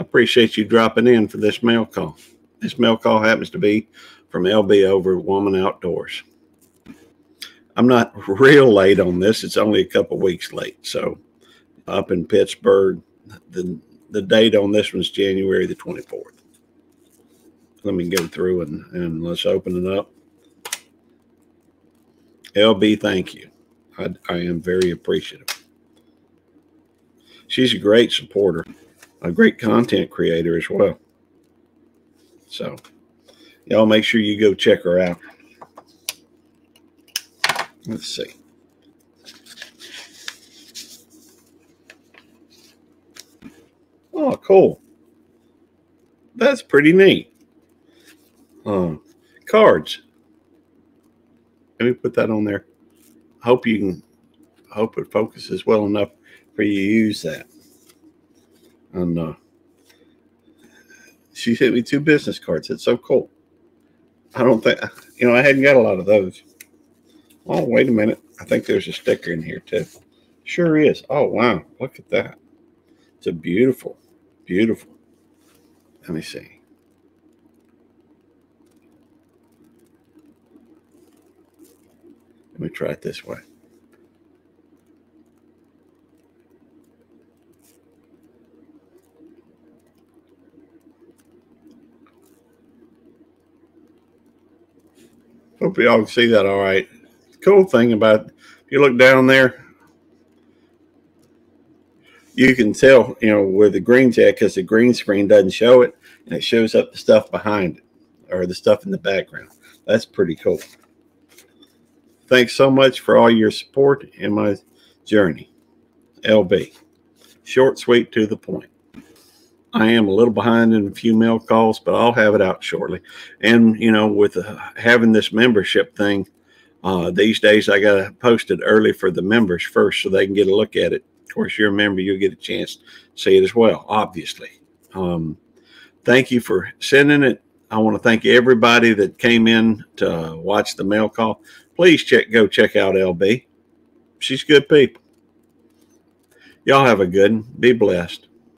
I appreciate you dropping in for this mail call. This mail call happens to be from LB over at Woman Outdoors. I'm not real late on this. It's only a couple weeks late. So up in Pittsburgh, the date on this one's January the 24th. Let me go through and let's open it up. LB, thank you. I am very appreciative. She's a great supporter, a great content creator as well. So y'all make sure you go check her out. Let's see. Oh, cool. That's pretty neat. Cards. Let me put that on there. I hope it focuses well enough for you to use that. And she sent me 2 business cards. It's so cool. I don't think, you know, I hadn't got a lot of those. Oh, wait a minute. I think there's a sticker in here too. Sure is. Oh, wow. Look at that. It's a beautiful, beautiful. Let me see. Let me try it this way. Hope y'all can see that all right. The cool thing about, if you look down there, you can tell, you know, where the green's at because the green screen doesn't show it, and it shows up the stuff behind it or the stuff in the background. That's pretty cool. Thanks so much for all your support in my journey. LB, short, sweet, to the point. I am a little behind in a few mail calls, but I'll have it out shortly. And, you know, with having this membership thing, these days I got to post it early for the members first so they can get a look at it. Of course, you're a member, you'll get a chance to see it as well, obviously. Thank you for sending it. I want to thank everybody that came in to watch the mail call. Please go check out LB. She's good people. Y'all have a good one. Be blessed.